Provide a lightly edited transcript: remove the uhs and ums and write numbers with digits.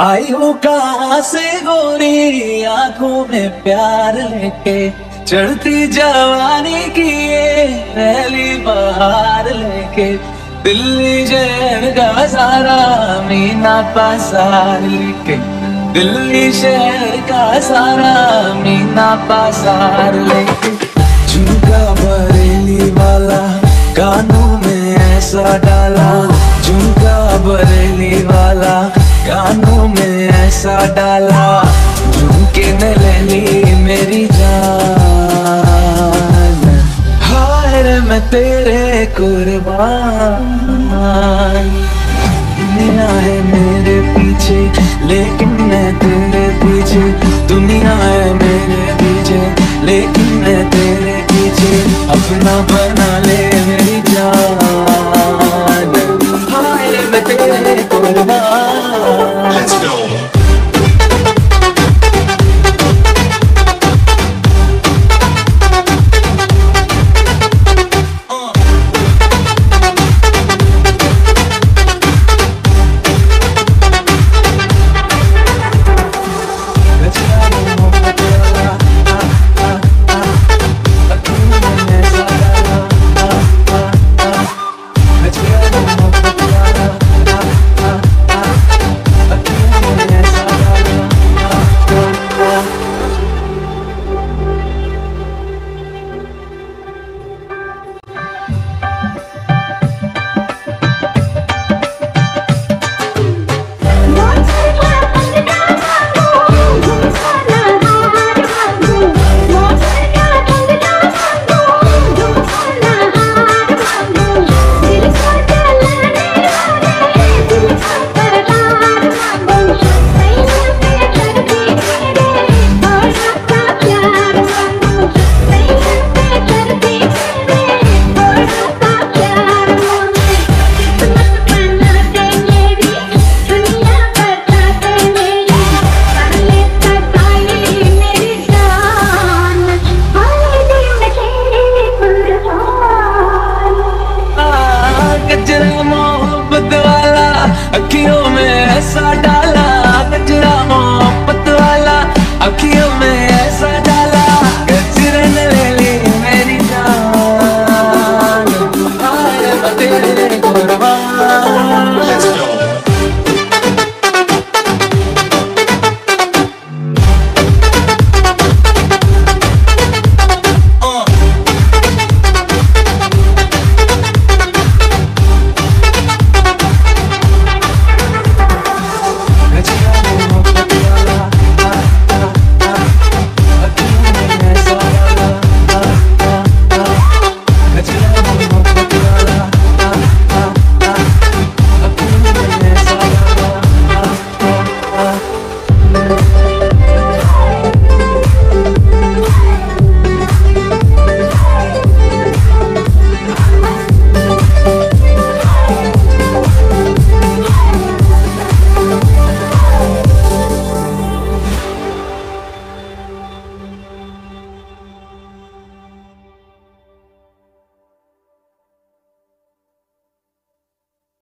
आई हो कहां से गोरी आंखों में प्यार लेके, चढ़ती जवानी की ये पहली बहार लेके, दिल्ली शहर का सारा मीना पासार लेके, दिल्ली शहर का सारा मीना पासार लेके। झुमका बरेली वाला कानों में ऐसा डाला, झुमका बरेली वाला कानों में ऐसा डाला, झुमके ने ले ली मेरी जान। हाय रे मैं तेरे कुर्बान, दुनिया है मेरे पीछे लेकिन मैं तेरे पीछे, दुनिया है मेरे पीछे लेकिन मैं तेरे पीछे, अपना बना ले मेरी जान। हाय रे मैं तेरे कुर्बान। Let's go. अखियों में ऐसा डाला, गजरा मोहब्बत वाला अखियों